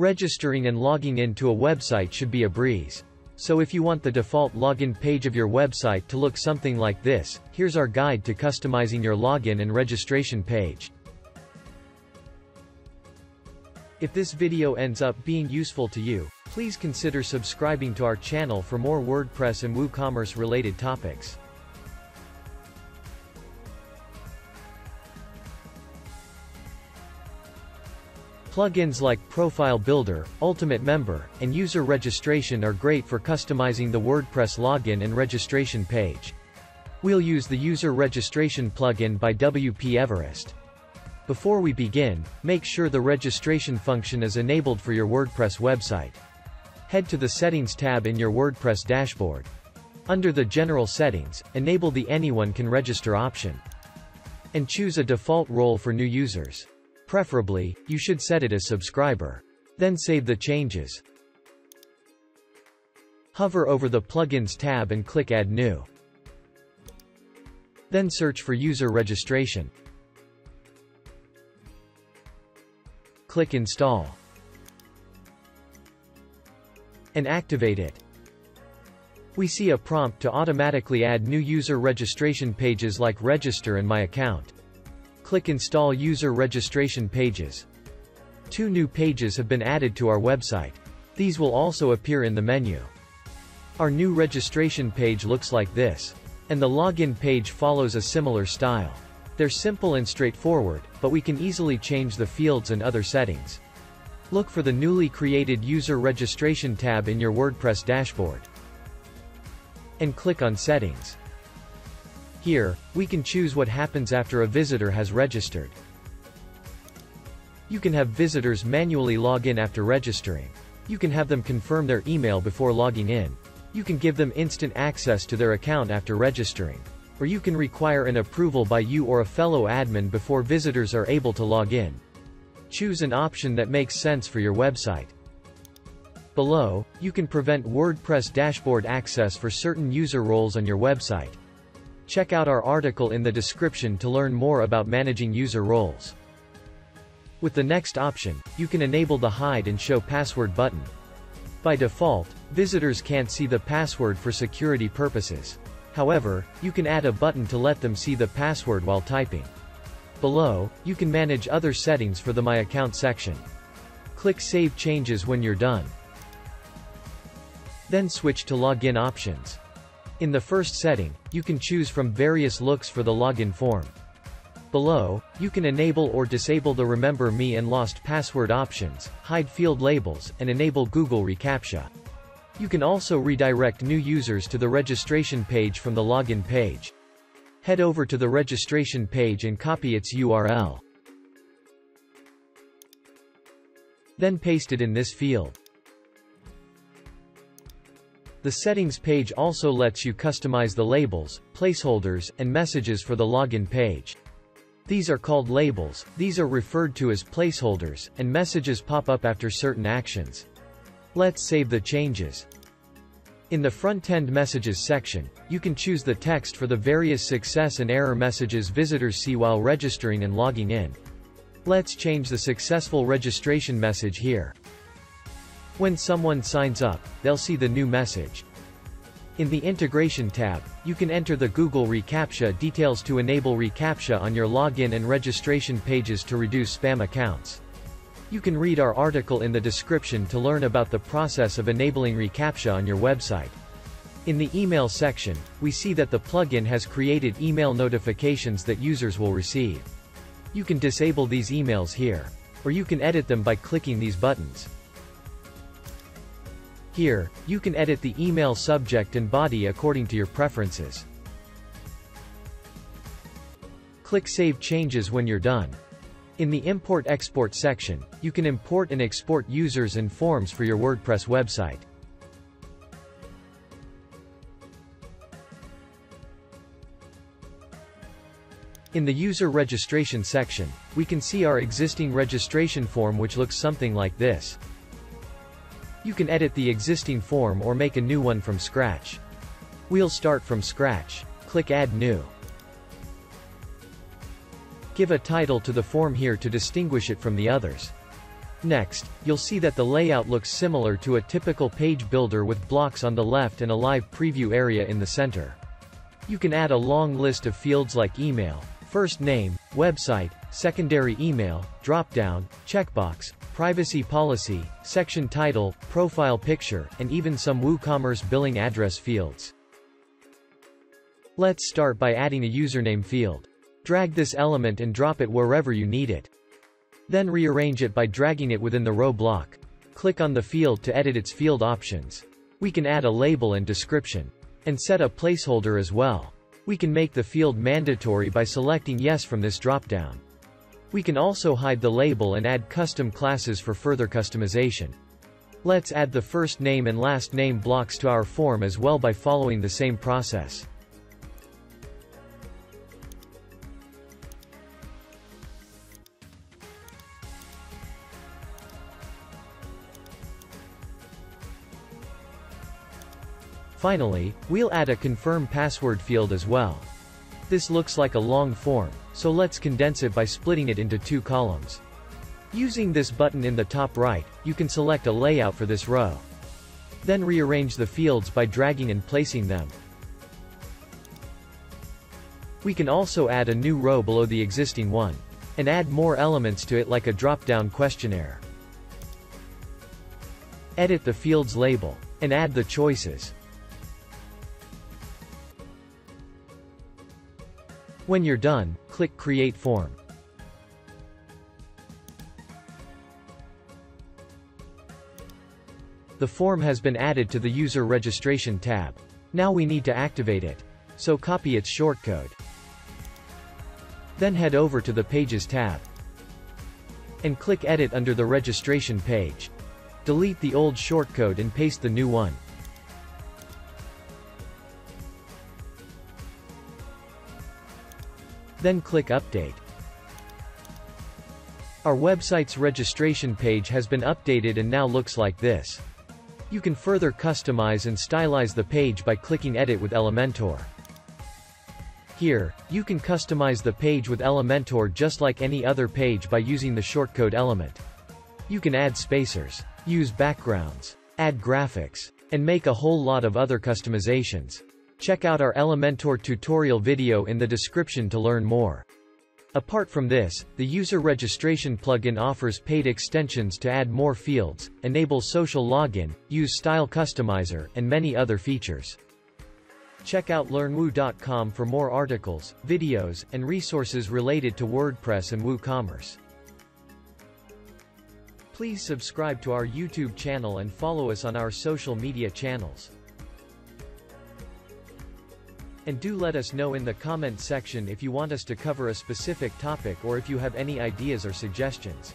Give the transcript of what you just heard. Registering and logging in to a website should be a breeze. So if you want the default login page of your website to look something like this, here's our guide to customizing your login and registration page. If this video ends up being useful to you, please consider subscribing to our channel for more WordPress and WooCommerce related topics. Plugins like Profile Builder, Ultimate Member, and User Registration are great for customizing the WordPress login and registration page. We'll use the User Registration plugin by WP Everest. Before we begin, make sure the registration function is enabled for your WordPress website. Head to the Settings tab in your WordPress dashboard. Under the General Settings, enable the Anyone Can Register option. And choose a default role for new users. Preferably, you should set it as subscriber. Then save the changes. Hover over the Plugins tab and click Add New. Then search for User Registration. Click Install. And activate it. We see a prompt to automatically add new user registration pages like Register and My Account. Click Install User Registration Pages. 2 new pages have been added to our website. These will also appear in the menu. Our new registration page looks like this. And the login page follows a similar style. They're simple and straightforward, but we can easily change the fields and other settings. Look for the newly created User Registration tab in your WordPress dashboard. And click on Settings. Here, we can choose what happens after a visitor has registered. You can have visitors manually log in after registering. You can have them confirm their email before logging in. You can give them instant access to their account after registering. Or you can require an approval by you or a fellow admin before visitors are able to log in. Choose an option that makes sense for your website. Below, you can prevent WordPress dashboard access for certain user roles on your website. Check out our article in the description to learn more about managing user roles. With the next option, you can enable the Hide and Show Password button. By default, visitors can't see the password for security purposes. However, you can add a button to let them see the password while typing. Below, you can manage other settings for the My Account section. Click Save Changes when you're done. Then switch to Login Options. In the first setting, you can choose from various looks for the login form. Below, you can enable or disable the Remember Me and Lost Password options, hide field labels, and enable Google ReCAPTCHA. You can also redirect new users to the registration page from the login page. Head over to the registration page and copy its URL. Then paste it in this field. The settings page also lets you customize the labels, placeholders, and messages for the login page. These are called labels, these are referred to as placeholders, and messages pop up after certain actions. Let's save the changes. In the front-end messages section, you can choose the text for the various success and error messages visitors see while registering and logging in. Let's change the successful registration message here. When someone signs up, they'll see the new message. In the Integration tab, you can enter the Google ReCAPTCHA details to enable ReCAPTCHA on your login and registration pages to reduce spam accounts. You can read our article in the description to learn about the process of enabling ReCAPTCHA on your website. In the Email section, we see that the plugin has created email notifications that users will receive. You can disable these emails here, or you can edit them by clicking these buttons. Here, you can edit the email subject and body according to your preferences. Click Save Changes when you're done. In the Import-Export section, you can import and export users and forms for your WordPress website. In the User Registration section, we can see our existing registration form which looks something like this. You can edit the existing form or make a new one from scratch. We'll start from scratch. Click Add New. Give a title to the form here to distinguish it from the others. Next, you'll see that the layout looks similar to a typical page builder with blocks on the left and a live preview area in the center. You can add a long list of fields like email, first name, website, secondary email, drop-down, checkbox, privacy policy, section title, profile picture, and even some WooCommerce billing address fields. Let's start by adding a username field. Drag this element and drop it wherever you need it. Then rearrange it by dragging it within the row block. Click on the field to edit its field options. We can add a label and description. And set a placeholder as well. We can make the field mandatory by selecting yes from this dropdown. We can also hide the label and add custom classes for further customization. Let's add the first name and last name blocks to our form as well by following the same process. Finally, we'll add a confirm password field as well. This looks like a long form, so let's condense it by splitting it into two columns. Using this button in the top right, you can select a layout for this row. Then rearrange the fields by dragging and placing them. We can also add a new row below the existing one, and add more elements to it like a drop-down questionnaire. Edit the field's label, and add the choices. When you're done, click Create Form. The form has been added to the User Registration tab. Now we need to activate it. So copy its shortcode. Then head over to the Pages tab. And click Edit under the Registration page. Delete the old shortcode and paste the new one. Then click Update. Our website's registration page has been updated and now looks like this. You can further customize and stylize the page by clicking Edit with Elementor. Here, you can customize the page with Elementor just like any other page by using the shortcode element. You can add spacers, use backgrounds, add graphics, and make a whole lot of other customizations. Check out our Elementor tutorial video in the description to learn more. Apart from this, the User Registration plugin offers paid extensions to add more fields, enable social login, use Style Customizer, and many other features. Check out LearnWoo.com for more articles, videos, and resources related to WordPress and WooCommerce. Please subscribe to our YouTube channel and follow us on our social media channels. And do let us know in the comment section if you want us to cover a specific topic or if you have any ideas or suggestions.